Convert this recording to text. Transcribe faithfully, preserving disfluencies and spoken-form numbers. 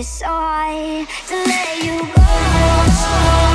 It's so hard to let you go.